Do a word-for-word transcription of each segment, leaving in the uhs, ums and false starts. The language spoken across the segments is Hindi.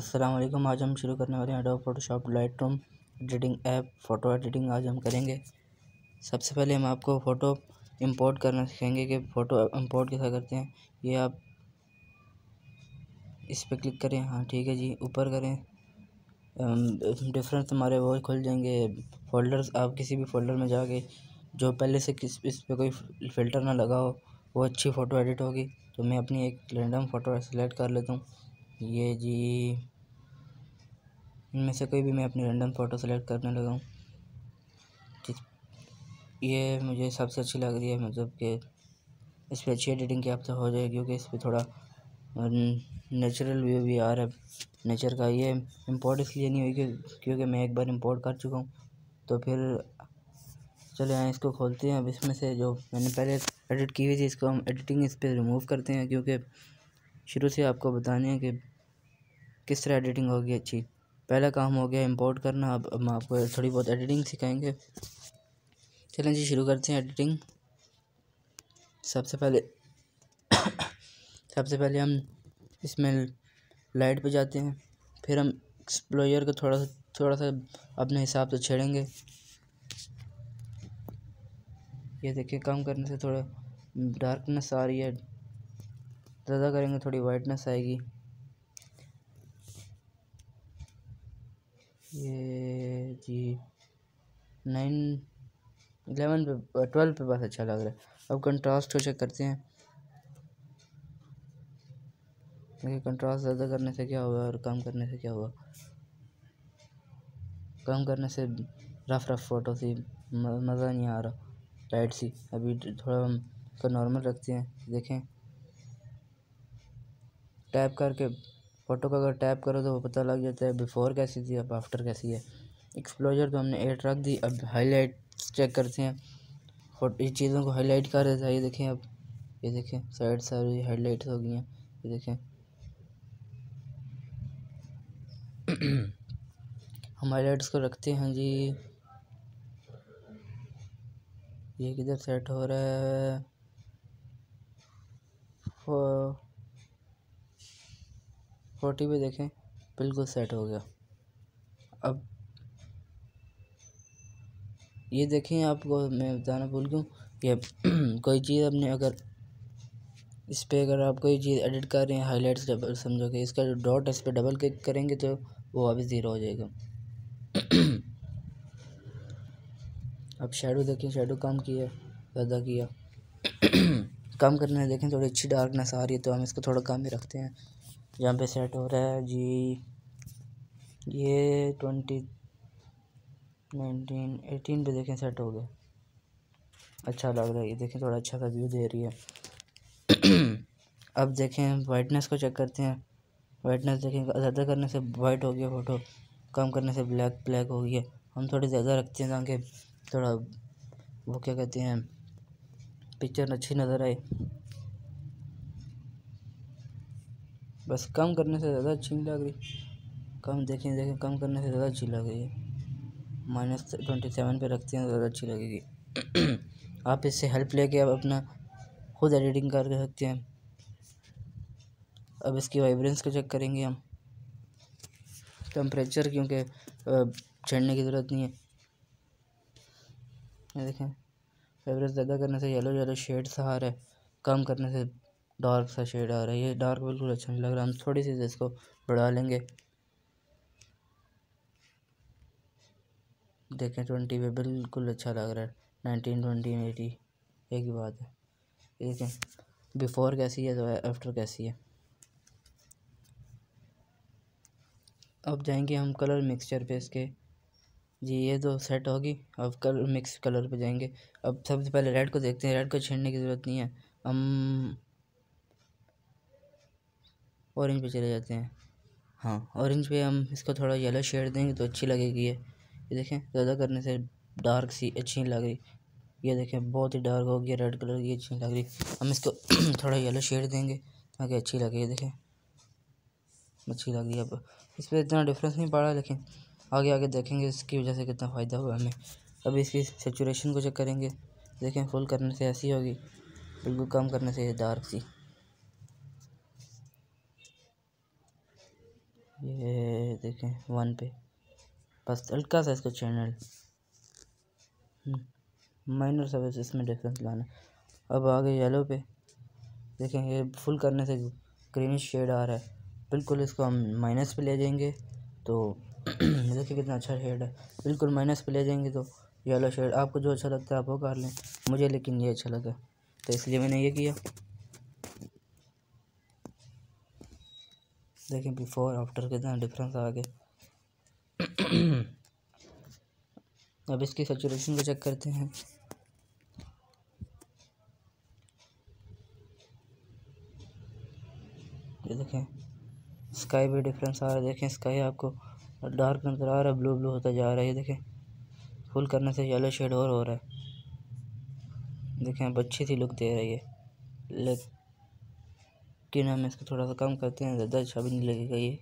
अस्सलाम वालेकुम। आज हम शुरू करने वाले हैं Adobe Photoshop Lightroom editing app photo editing आज हम करेंगे। सबसे पहले हम आपको फ़ोटो इंपोर्ट करना सीखेंगे कि फ़ोटो इंपोर्ट कैसा करते हैं। ये आप इस पर क्लिक करें, हाँ ठीक है जी, ऊपर करें, डिफरेंट हमारे वो खुल जाएंगे फ़ोल्डर्स। आप किसी भी फ़ोल्डर में जाके जो पहले से किस इस पर कोई फ़िल्टर ना लगा हो वो अच्छी फ़ोटो एडिट होगी। तो मैं अपनी एक रैंडम फ़ोटो सेलेक्ट कर लेता हूँ, ये जी इनमें से कोई भी मैं अपनी रैंडम फ़ोटो सेलेक्ट करने लगा हूँ। ये मुझे सबसे अच्छी लग रही है, मतलब कि इस पर अच्छी एडिटिंग की आपसे हो जाएगी क्योंकि इस पर थोड़ा नेचुरल व्यू भी आ रहा है नेचर का। ये इंपोर्ट इसलिए नहीं हुई कि क्योंकि मैं एक बार इंपोर्ट कर चुका हूँ। तो फिर चले आए इसको खोलते हैं। अब इसमें से जो मैंने पहले एडिट की हुई थी इसको हम एडिटिंग इस पर रिमूव करते हैं क्योंकि शुरू से आपको बताने हैं कि किस तरह एडिटिंग होगी अच्छी। पहला काम हो गया इंपोर्ट करना, अब हम आपको थोड़ी बहुत एडिटिंग सिखाएंगे। चलें जी शुरू करते हैं एडिटिंग। सबसे पहले सबसे पहले हम इसमें लाइट पे जाते हैं, फिर हम एक्सप्लोयर को थोड़ा सा थोड़ा सा अपने हिसाब से छेड़ेंगे। ये देखिए कम करने से थोड़ा डार्कनेस आ रही है, ज़्यादा करेंगे थोड़ी वाइटनेस आएगी। ये जी नाइन एलेवन पे ट्वेल्व पे बस अच्छा लग रहा है। अब कंट्रास्ट को चेक करते हैं, देखिए कंट्रास्ट ज़्यादा करने से क्या हुआ और कम करने से क्या हुआ। कम करने से रफ रफ फ़ोटो सी मज़ा नहीं आ रहा, लाइट सी। अभी थोड़ा हम इसको नॉर्मल रखते हैं। देखें टैप करके फ़ोटो का अगर टैप करो तो वो पता लग जाता है बिफ़ोर कैसी थी अब आफ्टर कैसी है। एक्सप्लोजर तो हमने एट रख दी। अब हाईलाइट चेक करते हैं, फोटो इस चीज़ों को हाईलाइट कर देता है। ये देखें अब, ये देखें साइड सारी हाईलाइट हो गई हैं। ये देखें हम हाईलाइट्स को रखते हैं जी। ये किधर सेट हो रहा है, फोर्टी पे देखें बिल्कुल सेट हो गया। अब ये देखें आपको मैं बताना भूल गया, ये कोई चीज़ अपने अगर इस पर अगर आप कोई चीज़ एडिट कर रहे हैं हाईलाइट्स डबल समझो कि इसका जो डॉट इस पर डबल क्लिक करेंगे तो वो वापस ज़ीरो हो जाएगा। अब शेडो देखें, शेडो कम किया ज़्यादा किया कम करने देखें थोड़ी अच्छी डार्कनेस आ रही है तो हम इसको थोड़ा कम ही रखते हैं। जहाँ पे सेट हो रहा है जी ये ट्वेंटी नाइनटीन एटीन पे देखें सेट हो गया, अच्छा लग रहा है। ये देखें थोड़ा अच्छा सा व्यू दे रही है। अब देखें वाइटनेस को चेक करते हैं। वाइटनेस देखें ज़्यादा करने से वाइट हो गया फ़ोटो, कम करने से ब्लैक ब्लैक हो गया। हम थोड़ी ज़्यादा रखते हैं ताकि थोड़ा वो क्या कहते हैं पिक्चर अच्छी नज़र आए। बस कम करने से ज़्यादा अच्छी नहीं लग रही, कम देखें देखें कम करने से ज़्यादा अच्छी लग रही है। माइनस ट्वेंटी सेवन पर रखते हैं ज़्यादा अच्छी लगेगी। आप इससे हेल्प लेके आप अपना खुद एडिटिंग कर सकते हैं। अब इसकी वाइब्रेंस को चेक करेंगे हम, टेम्परेचर क्योंकि छेड़ने की ज़रूरत नहीं है। ये देखें वाइब्रेंस ज़्यादा करने से येलो येलो शेड सा आ रहा है, कम करने से डार्क सा शेड आ रहा है। ये डार्क बिल्कुल अच्छा नहीं लग रहा, हम थोड़ी सी इसको बढ़ा लेंगे। देखें ट्वेंटी पे बिल्कुल अच्छा लग रहा है, नाइनटीन ट्वेंटी एटी एक ही बात है। देखें बिफोर कैसी है तो आफ्टर कैसी है। अब जाएंगे हम कलर मिक्सचर पे इसके जी, ये तो सेट होगी। अब कलर मिक्स कलर पे जाएंगे। अब सबसे पहले रेड को देखते हैं, रेड को छेड़ने की ज़रूरत नहीं है, हम ऑरेंज पे चले जाते हैं। हाँ ऑरेंज पे हम इसको थोड़ा येलो शेड देंगे तो अच्छी लगेगी ये। ये देखें ज़्यादा करने से डार्क सी अच्छी लग रही। ये देखें बहुत ही डार्क हो गया रेड कलर की, अच्छी लग रही। हम इसको थोड़ा येलो शेड देंगे ताकि अच्छी लगे। ये देखें अच्छी लग रही है। अब इस पर इतना डिफरेंस नहीं पड़ा लेकिन आगे आगे देखेंगे इसकी वजह से कितना फ़ायदा हुआ हमें। अब इसकी सेचुरेशन को चेक करेंगे, देखें फुल करने से ऐसी होगी, बिल्कुल कम करने से डार्क सी। ये देखें वन पे, बस हल्का सा इसको चैनल माइनर सब इसमें डिफरेंस लाना। अब आगे येलो पे देखें, ये फुल करने से ग्रीनिश शेड आ रहा है, बिल्कुल इसको हम माइनस पे ले जाएंगे तो देखिए कितना अच्छा शेड है। बिल्कुल माइनस पे ले जाएंगे तो येलो शेड, आपको जो अच्छा लगता है आप वो कर लें, मुझे लेकिन ये अच्छा लगा तो इसलिए मैंने ये किया। देखें बिफोर आफ्टर कितना डिफरेंस आ गया। अब इसकी सैचुरेशन को चेक करते हैं। ये देखें स्काई भी डिफरेंस आ रहा है, देखें स्काई आपको डार्क नजर आ रहा है, ब्लू ब्लू होता जा रहा है। ये देखें फुल करने से येलो शेड और हो रहा है, देखें अब अच्छी सी लुक दे रही है। लेकिन कि हम इसको थोड़ा सा कम करते हैं, ज़्यादा अच्छा भी नहीं लगेगा ये।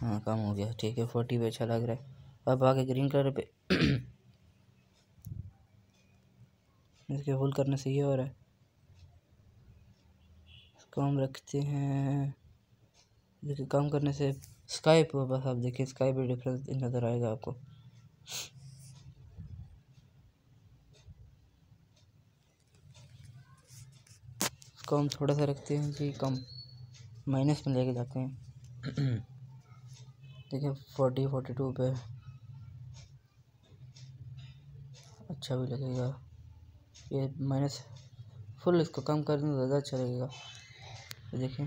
हाँ कम हो गया, ठीक है फोर्टी पे अच्छा लग रहा है। अब आगे ग्रीन कलर पे इसके होल करने से ये हो रहा है, इसको हम रखते हैं। देखिए कम करने से स्काई पे, बस आप देखिए स्काई पे डिफरेंस नज़र आएगा आपको। इसको हम थोड़ा सा रखते हैं जी कम, माइनस में लेके जाते हैं। देखिए फोर्टी फोर्टी टू पे अच्छा भी लगेगा, ये माइनस फुल इसको कम कर दें ज़्यादा अच्छा लगेगा। देखिए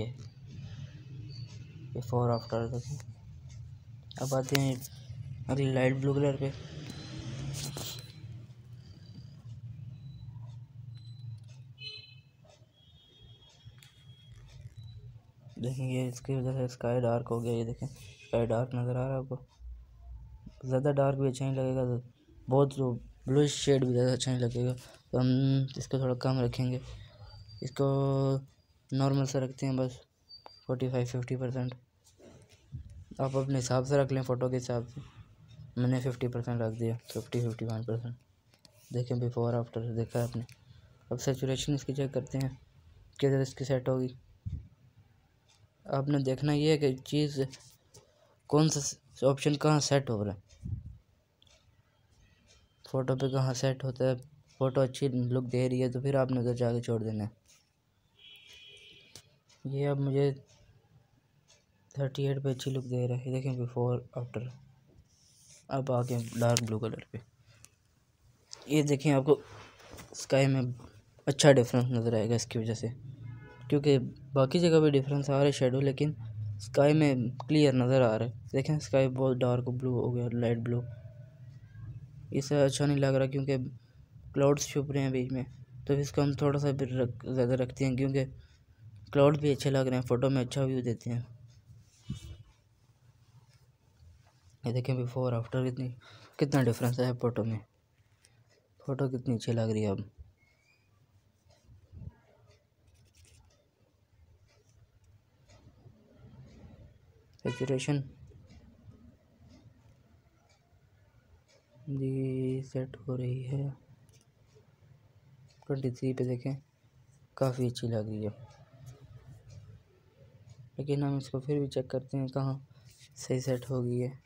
ये बिफोर आफ्टर देखें। अब आते हैं अगले लाइट ब्लू कलर पे, देखें ये इसकी वजह से स्काई डार्क हो गया। ये देखें स्काई डार्क नज़र आ रहा है आपको, ज़्यादा डार्क भी अच्छा नहीं लगेगा, तो बहुत ब्लू शेड भी ज़्यादा अच्छा नहीं लगेगा, तो हम इसको थोड़ा कम रखेंगे, इसको नॉर्मल से रखते हैं बस फोर्टी फाइव फिफ्टी परसेंट। आप अपने हिसाब से रख लें, फ़ोटो के हिसाब से। मैंने फिफ्टी परसेंट रख दिया, फिफ्टी फिफ्टी वन परसेंट। देखें बिफोर आफ्टर देखा आपने। अब सैचुरेशन इसकी चेक करते हैं किधर इसकी सेट होगी। आपने देखना ये है कि चीज़ कौन सा ऑप्शन कहाँ सेट हो रहा है, फ़ोटो पे कहाँ सेट होता है। फ़ोटो अच्छी लुक दे रही है तो फिर आपने उधर जाके छोड़ देना है। ये अब मुझे थर्टी एट पे अच्छी लुक दे रहा है। देखें बिफोर आफ्टर। अब आके डार्क ब्लू कलर पे, ये देखें आपको स्काई में अच्छा डिफरेंस नज़र आएगा इसकी वजह से, क्योंकि बाकी जगह भी डिफरेंस आ रहा है शेडो, लेकिन स्काई में क्लियर नज़र आ रहा है। देखें स्काई बहुत डार्क ब्लू हो गया, लाइट ब्लू, इससे अच्छा नहीं लग रहा क्योंकि क्लाउड्स छुप रहे हैं बीच में, तो इसको हम थोड़ा सा फिर रख ज़्यादा रखते हैं क्योंकि क्लाउड भी अच्छे लग रहे हैं, फ़ोटो में अच्छा व्यू देते हैं। ये देखें बिफोर आफ्टर कितनी कितना डिफरेंस है फ़ोटो में, फ़ोटो कितनी अच्छी लग रही है अब। सैचुरेशन जी सेट हो रही है ट्वेंटी थ्री पे, देखें काफ़ी अच्छी लग रही है, लेकिन हम इसको फिर भी चेक करते हैं कहाँ सही सेट हो गई है।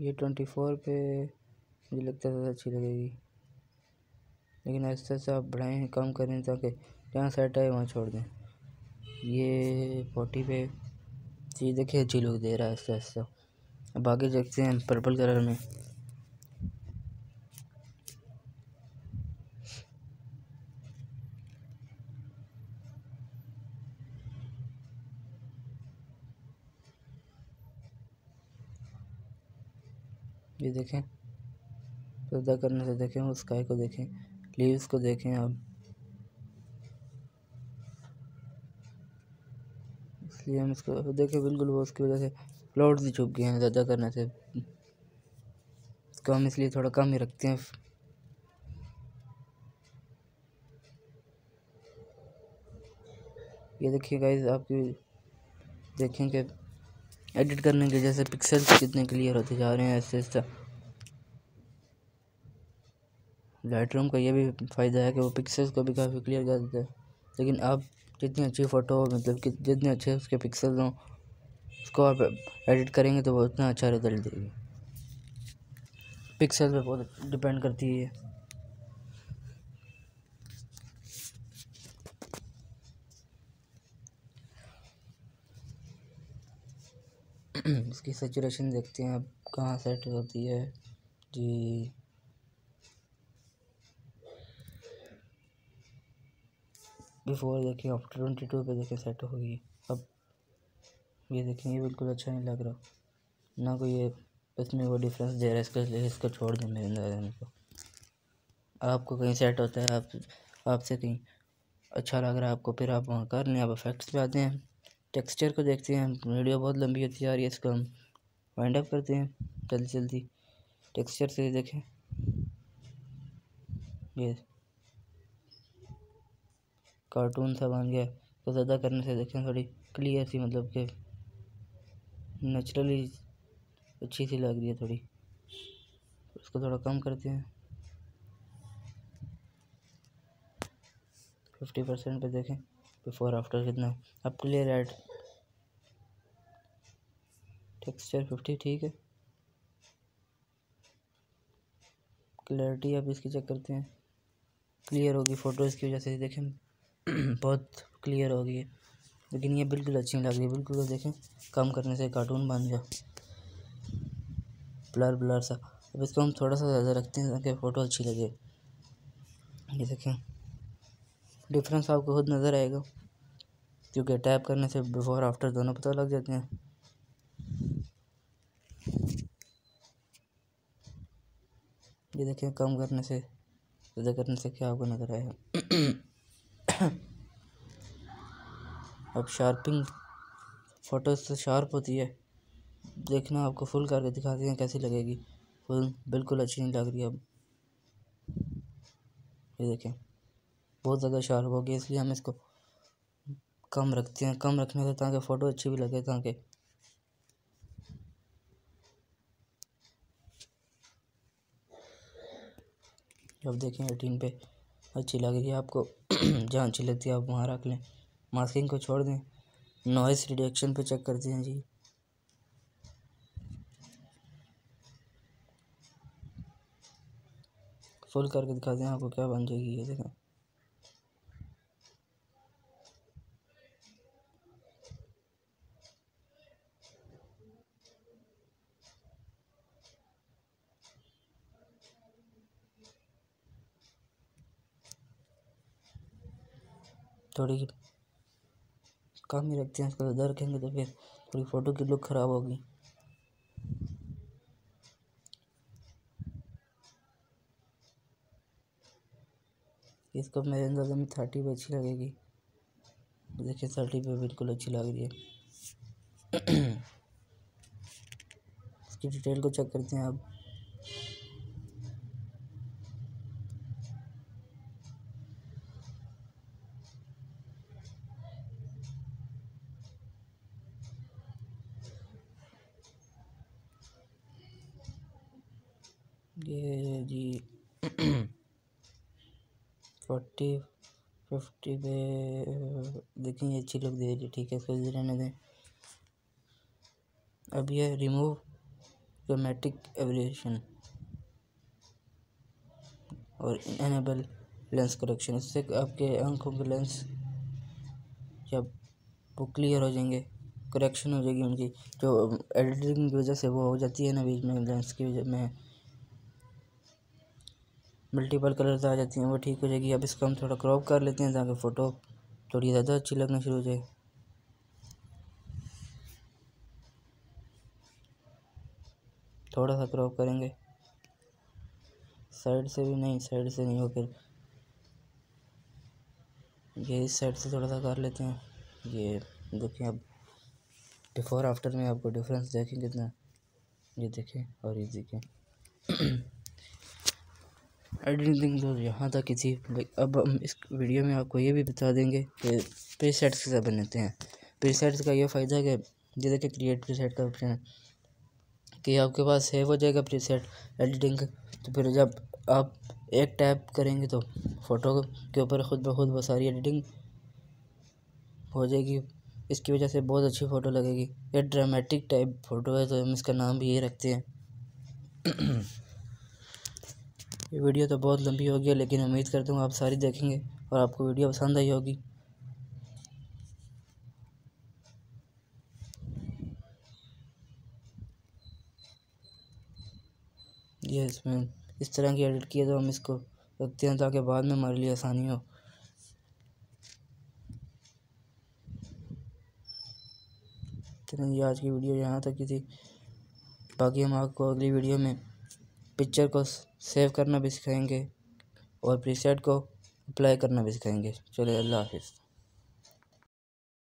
ये ट्वेंटी फोर पे मुझे लगता है ज़्यादा अच्छी लगेगी, लेकिन ऐसा से आप बढ़ाएँ कम करें ताकि जहाँ सेट आए वहाँ छोड़ दें। ये फोर्टी पे चीज़ देखिए अच्छी लुक दे रहा है ऐसा ऐसा। अब आगे देखते हैं पर्पल कलर में, ये देखें पर्दा करने से देखें उस स्काई को, देखें लीव्स को, देखें आप, इसलिए हम इसको देखें बिल्कुल वो उसकी वजह से क्लाउड्स भी छुप गए हैं ज़्यादा करने से, इसको हम इसलिए थोड़ा कम ही रखते हैं। ये देखिए गाइस आपकी देखें कि एडिट करने की वजह से पिक्सल्स कितने क्लियर होते जा रहे हैं ऐसे ऐसा। लाइटरूम का ये भी फ़ायदा है कि वो पिक्सल्स को भी काफ़ी क्लियर कर देता है, लेकिन आप जितनी अच्छी फ़ोटो मतलब कि जितने अच्छे उसके पिक्सल हों उसको आप एडिट करेंगे तो वो उतना अच्छा रिजल्ट देगी। पिक्सल पे बहुत डिपेंड करती है। इसकी सैचुरेशन देखते हैं आप कहाँ सेट होती है जी। बिफोर देखिए, आफ्टर ट्वेंटी टू पे देखिए सेट होगी। अब ये देखें, ये बिल्कुल अच्छा नहीं लग रहा ना, कोई ये इसमें वो डिफरेंस दे रहा है। इसको इसको छोड़ दें मेरे अंदाज़ को। आपको कहीं सेट होता है, आप आपसे कहीं अच्छा लग रहा है आपको, फिर आप वहाँ करने आप इफेक्ट्स पे आते हैं, टेक्सचर को देखते हैं। वीडियो बहुत लंबी होती है यार, ये इसको हम वाइंड अप करते हैं जल्दी जल्दी। टेक्सचर से देखें, ये कार्टून सा बन गया। तो ज़्यादा करने से देखें थोड़ी क्लियर सी मतलब कि नेचुरली अच्छी सी लग रही है थोड़ी। उसको थोड़ा कम करते हैं, फिफ्टी परसेंट पर देखें बिफोर आफ्टर कितना। अब क्लियर एड टेक्सचर फिफ्टी ठीक है। क्लैरिटी अब इसकी चेक करते हैं, क्लियर होगी फ़ोटो इसकी वजह से। देखें बहुत क्लियर हो गई है, लेकिन ये बिल्कुल अच्छी नहीं लग रही बिल्कुल। देखें कम करने से कार्टून बन गया, ब्लर ब्लर सा। अब इसको हम थोड़ा सा ज़्यादा रखते हैं ताकि फ़ोटो अच्छी लगे। ये देखें डिफरेंस आपको खुद नज़र आएगा, क्योंकि टैप करने से बिफोर आफ्टर दोनों पता लग जाते हैं। ये देखें कम करने से ज़्यादा करने से क्या आपको नज़र आएगा। अब शार्पिंग, फ़ोटोज तो शार्प होती है। देखना आपको फुल करके दिखाते हैं कैसी लगेगी। फुल बिल्कुल अच्छी नहीं लग रही अब। ये देखें बहुत ज़्यादा शार्प हो गई, इसलिए हम इसको कम रखते हैं। कम रखने से ताकि फ़ोटो अच्छी भी लगे, ताकि अब देखें एटीन पे अच्छी लग रही है आपको। जहाँ अच्छी लगती है आप वहाँ रख लें। मास्किंग को छोड़ दें। नॉइस रिडक्शन पे चेक करते हैं जी। फुल करके दिखाते हैं आपको क्या बन जाएगी। ये देखें थोड़ी कम ही रखते हैं इसको, ज़्यादा रखेंगे तो फिर थोड़ी फ़ोटो की लुक ख़राब होगी। इसको मेरे अंदाज़े में थर्टी पे अच्छी लगेगी। देखिए थर्टी पे बिल्कुल अच्छी लग रही है। इसकी डिटेल को चेक करते हैं आप। ये जी फोर्टी फिफ्टी पे देखें ये अच्छी लुक दे रही है, ठीक है इसको रहने दें। अब ये रिमूव ड्रामेटिक एवरेशन और इनेबल लेंस करेक्शन, इससे आपके आंखों के लेंस जब वो क्लियर हो जाएंगे, करेक्शन हो जाएगी उनकी। जो एडिटिंग की वजह से वो हो जाती है ना बीच में, लेंस की वजह में मल्टीपल कलर्स आ जाती हैं, वो ठीक हो जाएगी। अब इसको हम थोड़ा क्रॉप कर लेते हैं ताकि फ़ोटो थोड़ी ज़्यादा अच्छी लगना शुरू हो जाए। थोड़ा सा क्रॉप करेंगे, साइड से भी नहीं, साइड से नहीं हो, फिर ये इस साइड से थोड़ा सा कर लेते हैं। ये देखिए अब बिफोर आफ्टर में आपको डिफरेंस देखें कितना। ये देखें और ये देखें एडिटिंग। तो यहाँ तक ही थी। अब हम इस वीडियो में आपको ये भी बता देंगे कि प्रीसेट्स के साथ बनाते हैं। प्रीसेट्स का ये फ़ायदा है कि जैसे कि क्रिएट प्रीसेट का ऑप्शन है कि आपके पास सेव हो जाएगा प्रीसेट एडिटिंग। तो फिर जब आप एक टैप करेंगे तो फ़ोटो के ऊपर ख़ुद ब खुद बहुत सारी एडिटिंग हो जाएगी। इसकी वजह से बहुत अच्छी फ़ोटो लगेगी। ये ड्रामेटिक टाइप फ़ोटो है तो हम इसका नाम भी ये रखते हैं। ये वीडियो तो बहुत लंबी हो गई, लेकिन उम्मीद करता हूँ आप सारी देखेंगे और आपको वीडियो पसंद आई होगी। ये इसमें इस तरह की एडिट किए तो हम इसको रखते हैं ताकि बाद में हमारे लिए आसानी हो। तो ये आज की वीडियो यहाँ तक की थी। बाकी हम आपको अगली वीडियो में पिक्चर को सेव करना भी सिखाएंगे और प्रीसेट को अप्लाई करना भी सिखाएंगे। चलिए, अल्लाह हाफिज़।